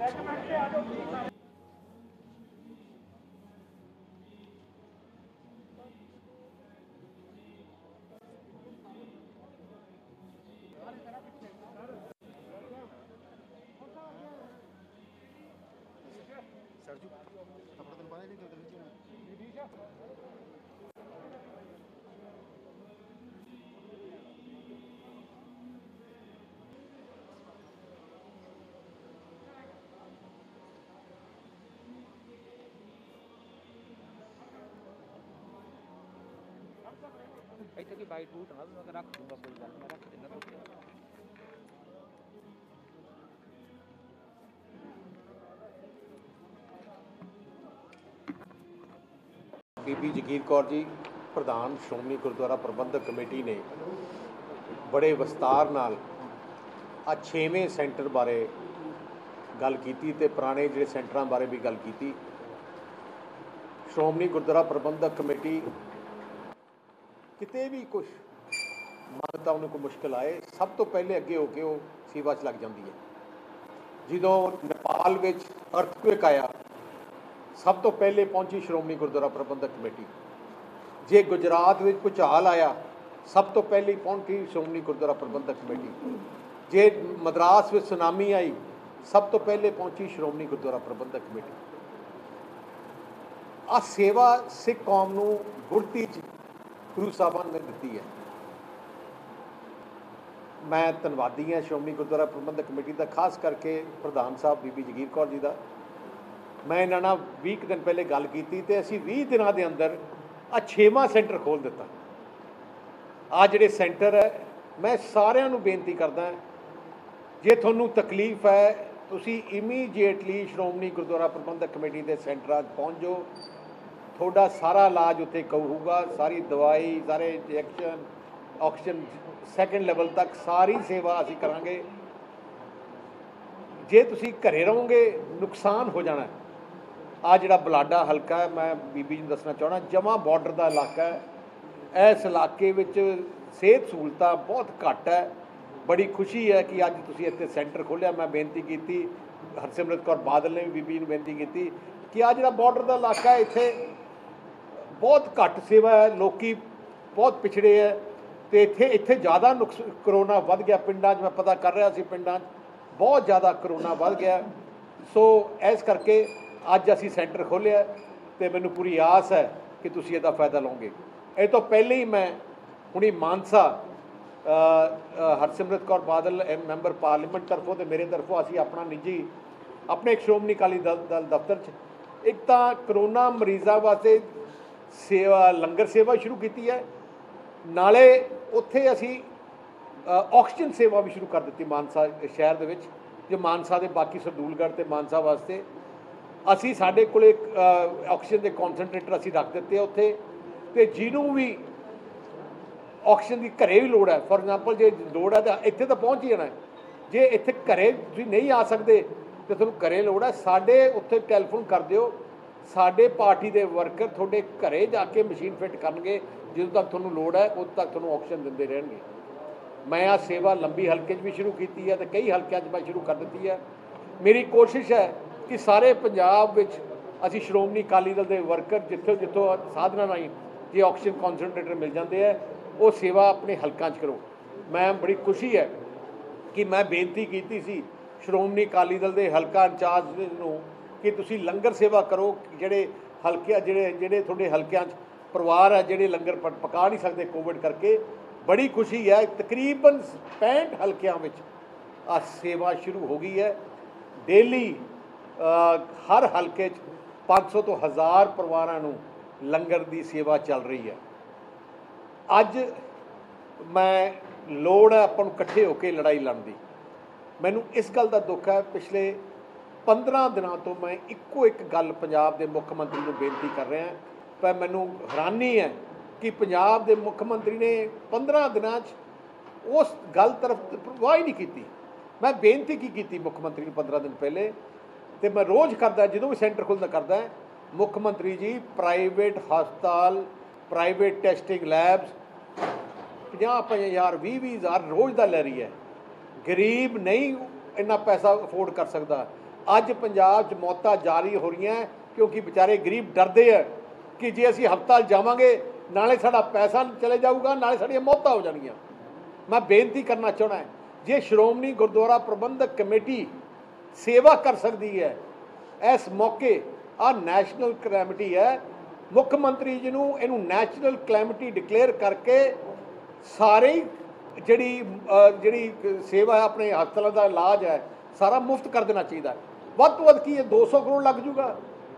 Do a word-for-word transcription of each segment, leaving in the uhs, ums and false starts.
सरजू कपड़ा तो पाए नहीं तो नीचे ऐसे की बाइट टूट रहा मैं रख दूंगा कोई बात नहीं रख देना तो बीबी जगीर कौर जी प्रधान श्रोमणी गुरद्वारा प्रबंधक कमेटी ने बड़े विस्तार नाल आ छेवें सेंटर बारे गल कीती ते पुराने जिहड़े सेंटरां बारे भी गल कीती। श्रोमणी गुरद्वारा प्रबंधक कमेटी कितने भी कुछ मानता उन्हें को मुश्किल आए सब तो पहले अगे होके वो सेवा च लग जाती है। जो नेपाल में अर्थक्वेक आया सब तो पहले पहुँची श्रोमणी गुरुद्वारा प्रबंधक कमेटी। जे गुजरात में भूचाल आया सब तो पहले पहुँची श्रोमणी गुरुद्वारा प्रबंधक कमेटी। जे मद्रास में सुनामी आई सब तो पहले पहुँची श्रोमणी गुरुद्वारा प्रबंधक कमेटी। आ सेवा सिख कौम नूं गुरती गुरु साहबान ने दी है। मैं धनवादी हाँ श्रोमणी गुरुद्वारा प्रबंधक कमेटी का, खास करके प्रधान साहब बीबी जगीर कौर जी का। मैं इन्होंने बीस दिन पहले गल की तो असी बीस दिनों के अंदर आ छेवां सेंटर खोल दिता। आ जिहड़े सेंटर है मैं सारिआं नूं बेनती करदा जे तुहानूं तकलीफ है तुसी इमीजिएटली श्रोमणी गुरुद्वारा प्रबंधक कमेटी के सेंटरां पहुँच जाओ। थोड़ा सारा इलाज उत्थे कहूगा, सारी दवाई, सारे इंजैक्शन, ऑक्सीजन सैकेंड लैवल तक सारी सेवा असीं करांगे। जे तुसीं घरे रहोगे नुकसान हो जाना। आ जिहड़ा बलाडा हलका है मैं बीबी जी नूं दसना चाहना जमा बॉर्डर का इलाका है। इस इलाके में सेहत सहूलतां बहुत घट है। बड़ी खुशी है कि अज्ज तुसीं इत्थे सेंटर खोलिया। मैं बेनती की हरसिमरत कौर बादल ने भी बीबी जी नूं बेनती की कि आ जिहड़ा बॉर्डर का इलाका है इत्थे बहुत घट सेवा है, लोकी बहुत पिछड़े है तो इतने इतने ज़्यादा नुकस करोना बढ़ गया। पिंडा मैं पता कर रहा सी पिंडा बहुत ज़्यादा करोना बढ़ गया। सो इस करके अज असी सेंटर खोलिया तो मैनू पूरी आस है कि तुसी इसदा फायदा लोगे। ये तो पहले ही मैं हुणी मानसा हरसिमरत कौर बादल मैंबर पार्लीमेंट तरफों तो मेरे तरफों असी अपना निजी अपने एक श्रोमणी अकाली दल दल दफ्तर च एक तो करोना मरीज़ों वास्ते सेवा लंगर सेवा शुरू की है, नाले उत्थे असी ऑक्सीजन सेवा भी शुरू कर दी मानसा शहर दे विच। जो मानसा के बाकी सरदूलगढ़ ते मानसा वास्ते असी साढ़े कोले ऑक्सीजन के कॉन्सनट्रेटर असी रख दिते उत्थे ते जिनू भी ऑक्सीजन की घरें भी लोड़ है। फॉर एग्जाम्पल जे लोड़ है तो इत्थे तो पहुँच ही जाना है। जे इत्थे घरें तुसीं नहीं आ सकते तो तुहानूं घरें लोड़ है साढ़े उत्थे टैलीफोन कर दिओ। साडे पार्टी के वर्कर थोड़े घरें जाके मशीन फिट करनगे। जो तक तुहानूं लोड़ है उद तक तुहानूं ऑक्सीजन दिंदे रहेणगे। मैं आ सेवा लंबी हल्के भी शुरू की है तो कई हल्कों में शुरू कर दी है। मेरी कोशिश है कि सारे पंजाब में असी श्रोमणी अकाली दल के वर्कर जितों जितों साधना राही जो ऑक्सीजन कॉन्सनट्रेटर मिल जाते हैं वो सेवा अपने हल्कों च करो। मैं बड़ी खुशी है कि मैं बेनती की सी श्रोमणी अकाली दल के हल्का इंचार्ज नूं कि तुसी लंगर सेवा करो। जिहड़े हल्के जिहड़े जिहड़े थोड़े हल्कियां परिवार है जिहड़े लंगर पका नहीं सकते कोविड करके, बड़ी खुशी है तकरीबन पैंठ हल्कियां विच आ सेवा शुरू हो गई है। डेली हर हल्के पाँच सौ तो हज़ार परिवारां नूं लंगर की सेवा चल रही है। अज मैं लोड़ है आपां नूं इकट्ठे होकर लड़ाई लड़न दी। मैनूं इस गल का दुख है पिछले पंद्रह दिनों तो मैं इक्को एक गल पंजाब के मुख्यमंत्री को बेनती कर रहा पर मैनू हैरानी है कि पंजाब के मुख्यमंत्री ने पंद्रह दिनों उस गल तरफ परवाह ही नहीं की। मैं बेनती की की मुख्यमंत्री ने पंद्रह दिन पहले तो मैं रोज़ करता जो भी सेंटर खुलता करता है मुख्यमंत्री जी प्राइवेट हस्पताल प्राइवेट टैसटिंग लैब्स पाँह पाँह हज़ार भी भी हज़ार रोज़ का लै रही है। गरीब नहीं इन्ना पैसा अफोर्ड कर सकता। ਅੱਜ ਪੰਜਾਬ 'ਚ ਮੌਤਾਂ ਜਾਰੀ ਹੋ ਰਹੀਆਂ क्योंकि बेचारे गरीब डरते हैं कि जे असी हस्पताल जावांगे नाले साडा पैसा चले जाऊगा नाले साडियां मौतां हो जाणगीआं। मैं बेनती करना चाहना है जे श्रोमणी गुरद्वारा प्रबंधक कमेटी सेवा कर सकती है इस मौके आ नैशनल कलैमिटी है, मुख्यमंत्री जी नूं इहनूं नैशनल कलैमिटी डिकलेयर करके सारे जिहड़ी जिहड़ी सेवा अपने हस्पताल का इलाज है सारा मुफ्त कर देना चाहिए। वध तों वध की है दो सौ करोड़ लग जूगा,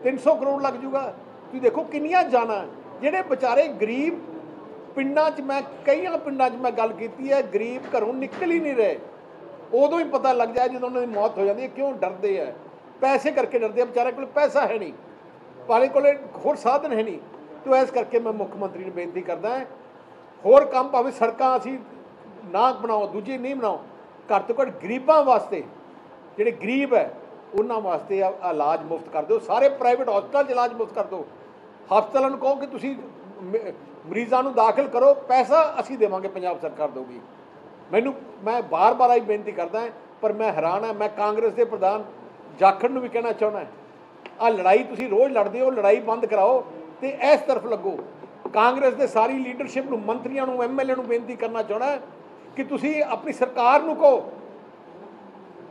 तीन सौ करोड़ लग जूगा। तुसीं देखो किन्नियां जाना जिहड़े बेचारे गरीब पिंडां 'च मैं कईआं पिंडां 'च मैं गल कीती है गरीब घरों निकल ही नहीं रहे, उदों ही पता लग जाए जदों उन्हां दी मौत हो जाती है। क्यों डरदे है? पैसे करके डरते हैं, बेचारे कोल पैसा है नहीं, पाले कोल होर साधन है नहीं। तो इस करके मैं मुख्यमंत्री नूं बेनती करदा है होर काम भावें सड़कां असीं ना बनाओ दूजी नहीं बनाओ, घट तो घट गरीबां वास्ते जिहड़े गरीब है उन्हां वास्ते इलाज मुफ्त कर दो, सारे प्राइवेट हॉस्पिटल इलाज मुफ्त कर दो। हस्पतालों कहो कि तुसीं मरीज़ों को दाखिल करो, पैसा असीं देवांगे पंजाब सरकार देगी। मैनू मैं बार बार आई बेनती करदा है पर मैं हैरान है। मैं कांग्रेस के प्रधान जाखड़ नूं भी कहना चाहुंदा आ लड़ाई तुसीं रोज़ लड़दे हो, लड़ाई बंद कराओ तो इस तरफ लगो। कांग्रेस के सारी लीडरशिप नूं मंत्रियों नूं एम एल ए नूं बेनती करना चाहुंदा कि तुसीं अपनी सरकार नूं कहो,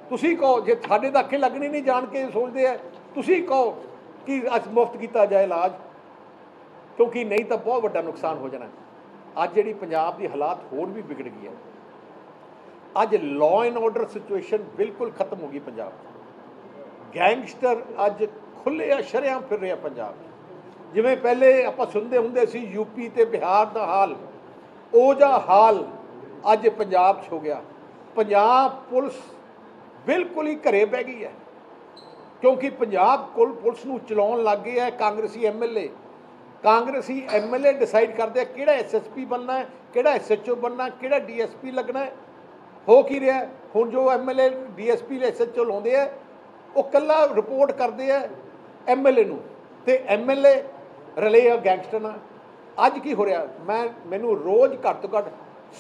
तुसीं कहो जे साडे तां अखे लगणी नहीं जान के सोचदे है, तुसीं कहो कि अस मुफ्त कीता जाए इलाज क्योंकि नहीं तो बहुत वड्डा नुकसान हो जाना। अज जिहड़ी पंजाब दी हालात होर भी बिगड़ गई है, अज लॉ एंड ऑर्डर सिचुएशन बिल्कुल खत्म हो गई पंजाब। गैंगस्टर अज खुले शरेआम फिर रहे पंजाब। जिवें पहले आपां सुनदे हुंदे सी यूपी ते बिहार दा हाल, ओ जा हाल अज पंजाब च हो गया। पंजाब पुलिस बिल्कुल ही घरे बह गई है क्योंकि पंजाब कोल पुलिस नूं चलाउण लग गए है कांग्रेसी एम एल ए। कांग्रेसी एम एल ए डिसाइड करदे किहड़ा एस एस पी बनना है, किहड़ा एस एच ओ बनना, किहड़ा डी एस पी लगना है। हो की रहा है हुण जो M L A D S P S H O लाउंदे है वो कला रिपोर्ट करते हैं एम एल ए नूं ते एम एल ए रले आ गैंगस्टर नाल। अज की हो रहा मैं मैनू रोज़ घट तो घट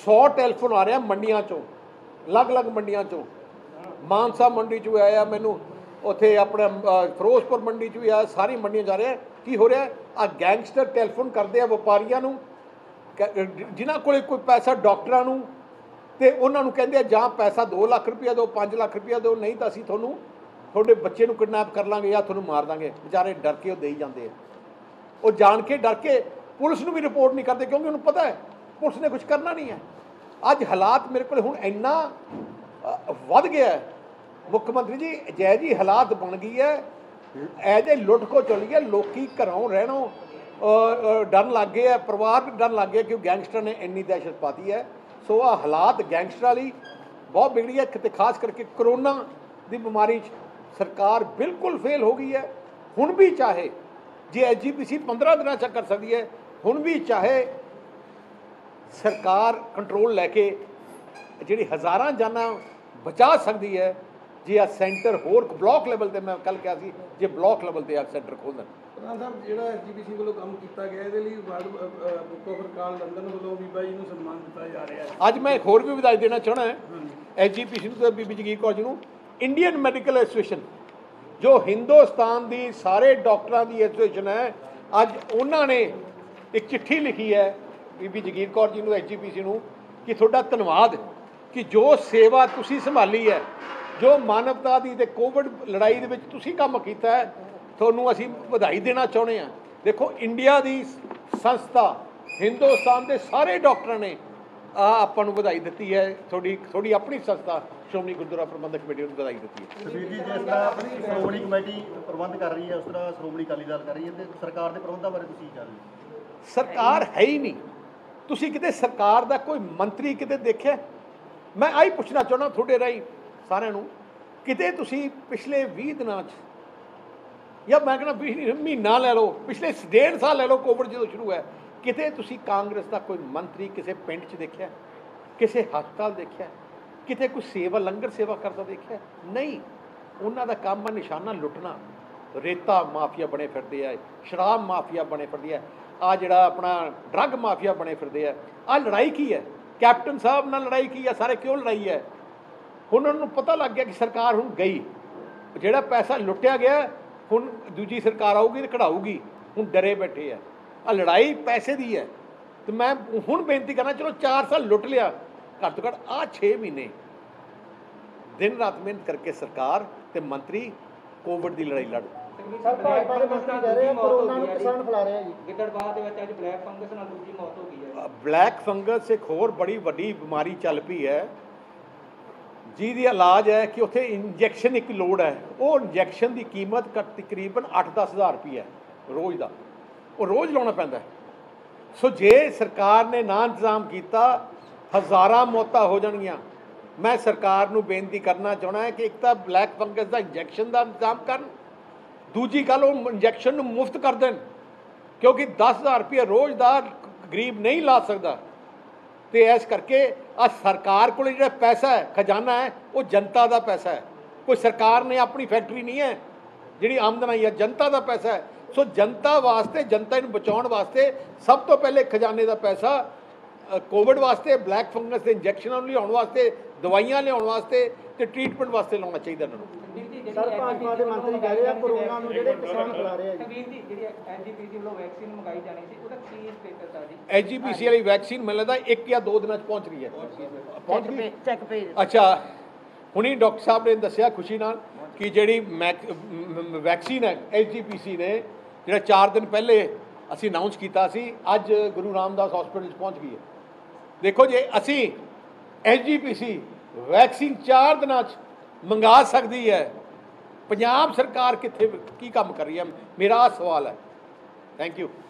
सौ टैलीफोन आ रहा मंडिया चों, अलग अलग मंडिया चों। मानसा मंडी चो आया मैनू, उत्थे अपने फिरोजपुर मंडी चो भी आया, सारी मंडिया जा रहा। की हो रहा आ गैंगस्टर टैलीफोन करते हैं व्यापारियों नूं जिन्हां कोल कोई पैसा, डॉक्टरां नूं, ते उन्हां नूं कहिंदे जां पैसा दो लख रुपया दो, पाँच लख रुपया दो, नहीं तो असीं तुहानूं थोड़े बच्चे को किडनैप कर लाँगे या थोड़ू मार देंगे। बेचारे डर के दे ही जाते हैं, वो जान के डर के पुलिस में भी रिपोर्ट नहीं करते क्योंकि उन्हें पता है पुलिस ने कुछ करना नहीं है। अज हालात मेरे को इन्ना वध गया है मुख्यमंत्री जी, जय जी हालात बन गई है ऐ जे लुट खो चली है, लोग घरों रहनों डर लग गए है, परिवार भी डर लग गया क्योंकि गैंगस्टर ने इन्नी दहशत पाती है। सो आ हालात गैंगस्टर वाली बहुत बिगड़ी है कि खास करके करोना की बीमारी सरकार बिल्कुल फेल हो गई है। हुण भी चाहे जे एस जी पी सी पंद्रह दिनों च कर सकती है, हुण भी चाहे सरकार कंट्रोल लैके जिहड़ी हज़ारां जानां बचा सकती है जे आ सेंटर होर ब्लॉक लेवल ते मैं कल कहा सी जे ब्लॉक लेवल ते आ सेंटर खोलन। प्रधान साहब जिहड़ा एस जी पी सी वालों काम किया गया इहदे लई world book of record London वालों बीबा जी नूं सन्मान दिता जा रहा है। अज मैं होर भी विदाई देना चाहना है एस जी पी सी नूं ते बीबी जगीर कौर जी नूं। इंडियन मेडिकल एसोसीएशन जो हिंदुस्तान की सारे डॉक्टरों की एसोसीएशन है, अज उन्होंने एक चिट्ठी लिखी है बीबी जगीर कौर जी को एस जी पी सी को कि थोड़ा धन्यवाद कि जो सेवा तुसी संभाली है, जो मानवता की तो कोविड लड़ाई दे विच तुसी काम कीता है, तुहानूं असीं वधाई देना चाहुंदे हां। देखो इंडिया की संस्था हिंदुस्तान के सारे डॉक्टरों ने ਆਪਾਂ ਨੂੰ ਵਧਾਈ ਦਿੱਤੀ ਹੈ, ਤੁਹਾਡੀ ਤੁਹਾਡੀ ਆਪਣੀ ਸੰਸਥਾ ਸ਼੍ਰੋਮਣੀ ਗੁਰਦੁਆਰਾ ਪ੍ਰਬੰਧਕ ਕਮੇਟੀ ਨੂੰ ਵਧਾਈ ਦਿੱਤੀ ਹੈ। ਸੁਬੀਰ ਜੀ ਜਿਸ ਤਰ੍ਹਾਂ ਆਪਣੀ ਸ਼੍ਰੋਮਣੀ ਕਮੇਟੀ ਪ੍ਰਬੰਧ ਕਰ ਰਹੀ ਹੈ ਉਸ ਤਰ੍ਹਾਂ ਸ਼੍ਰੋਮਣੀ ਅਕਾਲੀ ਦਲ ਕਰ ਰਹੀ ਹੈ, ਤੇ ਸਰਕਾਰ ਦੇ ਪ੍ਰਬੰਧਾਂ ਬਾਰੇ ਤੁਸੀਂ ਕੀ ਕਹਿ ਰਹੇ ਹੋ? ਸਰਕਾਰ ਹੈ ਹੀ ਨਹੀਂ। ਤੁਸੀਂ ਕਿਤੇ ਸਰਕਾਰ ਦਾ ਕੋਈ ਮੰਤਰੀ ਕਿਤੇ ਦੇਖਿਆ? ਮੈਂ ਆਹੀ ਪੁੱਛਣਾ ਚਾਹੁੰਦਾ ਤੁਹਾਡੇ ਰਾਹੀਂ ਸਾਰਿਆਂ ਨੂੰ, ਕਿਤੇ ਤੁਸੀਂ ਪਿਛਲੇ ਵੀਹ ਦਿਨਾਂ 'ਚ ਜਾਂ ਮੈਂ ਕਹਿੰਦਾ ਵੀਹ ਮਹੀਨਾ ਲੈ ਲਓ, ਪਿਛਲੇ ਡੇਢ ਸਾਲ ਲੈ ਲਓ, ਕੋਵਿਡ ਜਦੋਂ ਸ਼ੁਰੂ ਹੈ, किते तुसी कांग्रेस का कोई मंत्री किसी पिंड च देखिया, किसी हस्पताल देखिया, किते कोई सेवा लंगर सेवा करता देखिया? नहीं। उन्हां दा काम है निशाना लुटना, रेता माफिया बने फिरदे है, शराब माफिया बने फिरदी है, आ जिहड़ा अपना ड्रग माफिया बने फिरदे है। आ लड़ाई की है कैप्टन साहब नाल, लड़ाई की है सारे क्यों लड़ाई है? हुण उन्हां नूं पता लग गया कि सरकार हुण गई ਜਿਹੜਾ पैसा ਲੁੱਟਿਆ ਗਿਆ ਹੁਣ दूजी सरकार ਆਊਗੀ ਤੇ ਕਢਾਊਗੀ। ਹੁਣ डरे बैठे है, आ लड़ाई पैसे की है। तो मैं ਹੁਣ ਬੇਨਤੀ करना, चलो चार साल लुट लिया, ਘੱਟ ਤੋਂ ਘੱਟ आ छे महीने दिन रात मेहनत करके सरकार ते मंत्री कोविड की लड़ाई लड़। ब्लैक फंगस एक होर बड़ी वड्डी बीमारी चल पई है, जिहदी इलाज है कि उत्थे इंजैक्शन एक लोड है। वो इंजैक्शन की कीमत घट तकरीबन अठ दस हज़ार रुपये है रोज़ का, वो रोज़ लाना पैंदा है। सो जे सरकार ने ना इंतजाम किया हज़ारां मौतां हो जाणगीआं। मैं सरकार नूं बेनती करना चाहना है कि एक तो ब्लैक फंगस का इंजैक्शन का इंतजाम कर, दूजी गल वो इंजैक्शन मुफ्त कर देन, क्योंकि दस हज़ार रुपये रोज़ का गरीब नहीं ला सकता। तो इस करके आ सरकार को जो पैसा है, खजाना है, वो जनता का पैसा है। कोई सरकार ने अपनी फैक्ट्री नहीं है जिहड़ी आमदन आई है, जनता का पैसा है। सो जनता वास्ते, जनता नूं बचाउण वास्ते सब तो पहले खजाने का पैसा कोविड वास्ते, ब्लैक फंगस के इंजैक्शनों लियाउण वास्ते, दवाइयां लियाउण वास्ते ते ट्रीटमेंट वास्ते लाना चाहिए इन्होंने। एच जी पी सी वाली वैक्सीन मैं लगता एक या दो दिन पहुँच रही है, पहुँच गई। अच्छा, हुणी डॉक्टर साहब ने दसिया खुशी नाल कि जिहड़ी वैक्सीन है एच जी पी सी ने जिहड़ा चार दिन पहले असी अनाउंस किया सी, अज गुरु रामदास हॉस्पिटल पहुँच गई है। देखो जे असी H G P C vaccine चार दिनों मंगा सकती है, पंजाब सरकार कित्थे की काम कर रही है, मेरा सवाल है। Thank you.